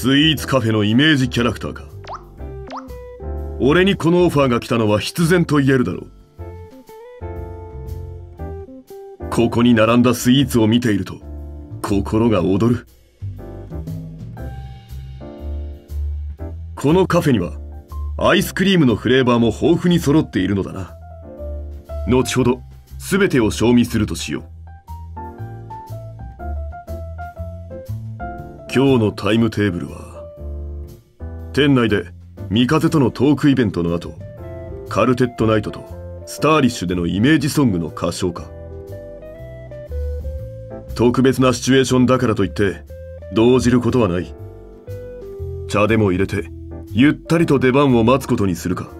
スイーツカフェのイメージキャラクターか。俺にこのオファーが来たのは必然と言えるだろう。ここに並んだスイーツを見ていると心が躍る。このカフェにはアイスクリームのフレーバーも豊富に揃っているのだな。後ほど全てを賞味するとしよう。今日のタイムテーブルは、店内でミカゼとのトークイベントの後、カルテットナイトとスターリッシュでのイメージソングの歌唱か。特別なシチュエーションだからといって動じることはない。茶でも入れてゆったりと出番を待つことにするか。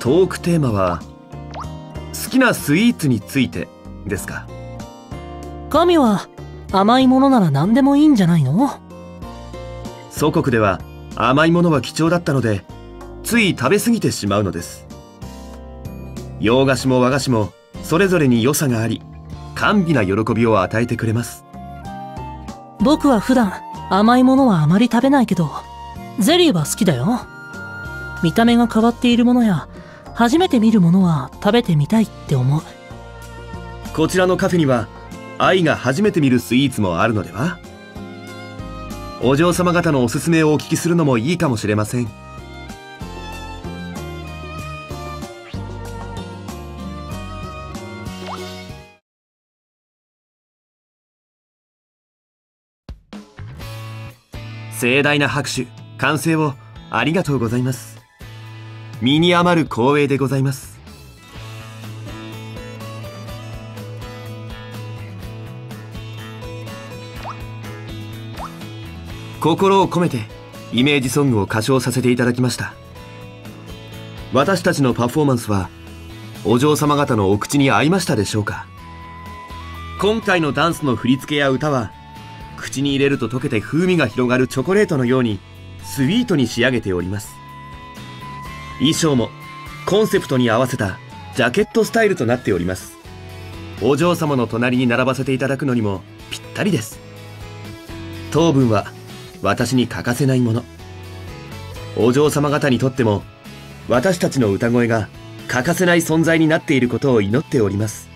トークテーマは好きなスイーツについてですか。神は甘いものなら何でもいいんじゃないの？祖国では甘いものは貴重だったので、つい食べ過ぎてしまうのです。洋菓子も和菓子もそれぞれに良さがあり、甘美な喜びを与えてくれます。僕は普段甘いものはあまり食べないけど、ゼリーは好きだよ。見た目が変わっているものや初めて見るものは食べてみたいって思う。こちらのカフェには愛が初めて見るスイーツもあるのでは？お嬢様方のおすすめをお聞きするのもいいかもしれません。盛大な拍手、歓声をありがとうございます。身に余る光栄でございます。心を込めてイメージソングを歌唱させていただきました。私たちのパフォーマンスはお嬢様方のお口に合いましたでしょうか。今回のダンスの振り付けや歌は、口に入れると溶けて風味が広がるチョコレートのようにスイートに仕上げております。衣装もコンセプトに合わせたジャケットスタイルとなっております。お嬢様の隣に並ばせていただくのにもぴったりです。糖分は私に欠かせないもの。お嬢様方にとっても私たちの歌声が欠かせない存在になっていることを祈っております。